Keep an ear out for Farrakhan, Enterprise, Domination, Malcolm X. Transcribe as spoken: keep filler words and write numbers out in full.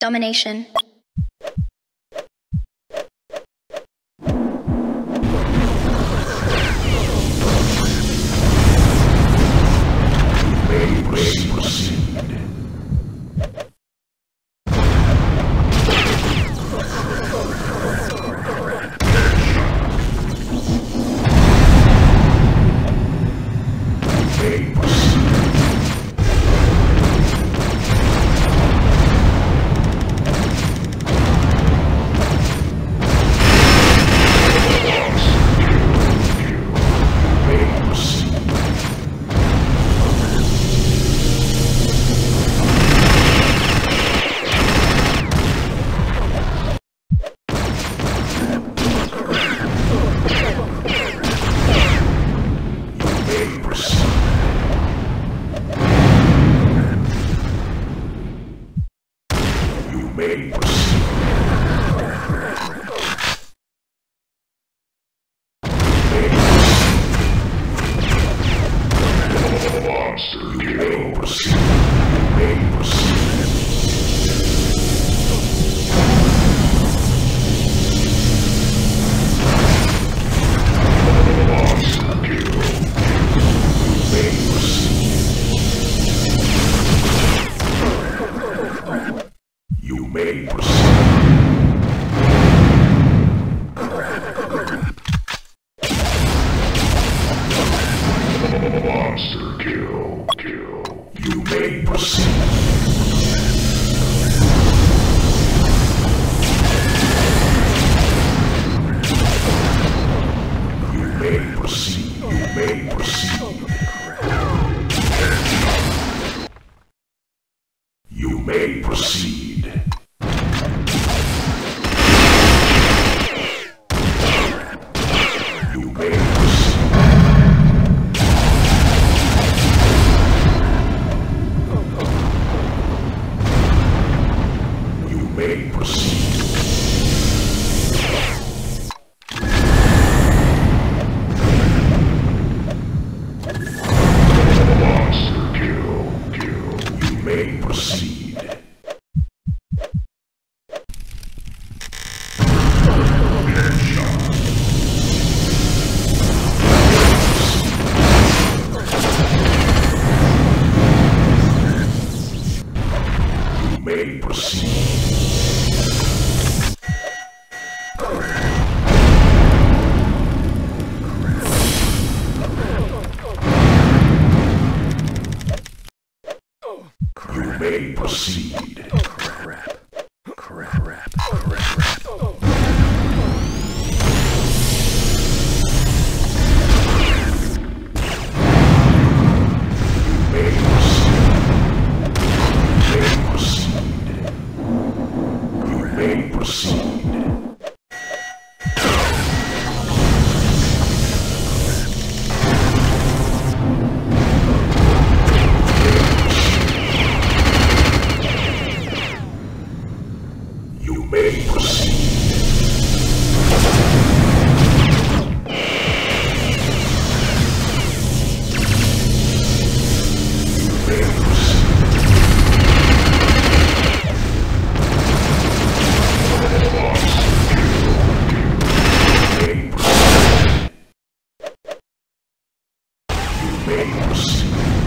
Domination. Thank you.